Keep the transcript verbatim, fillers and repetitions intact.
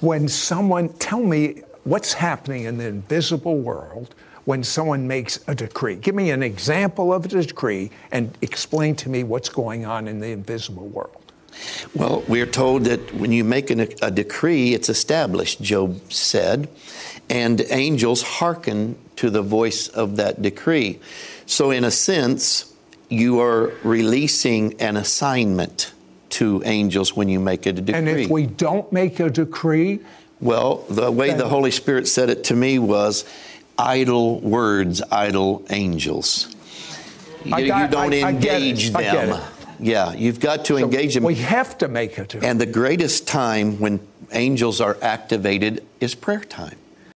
when someone, tell me what's happening in the invisible world when someone makes a decree. Give me an example of a decree and explain to me what's going on in the invisible world. Well, we're told that when you make an, a decree, it's established, Job said, and angels hearken to the voice of that decree. So in a sense, you are releasing an assignment to angels when you make a decree. And if we don't make a decree? Well, the way the Holy Spirit said it to me was, idle words, idle angels. You, got, you don't I, engage I them. Yeah, you've got to so engage them. We have to make it. And the greatest time when angels are activated is prayer time.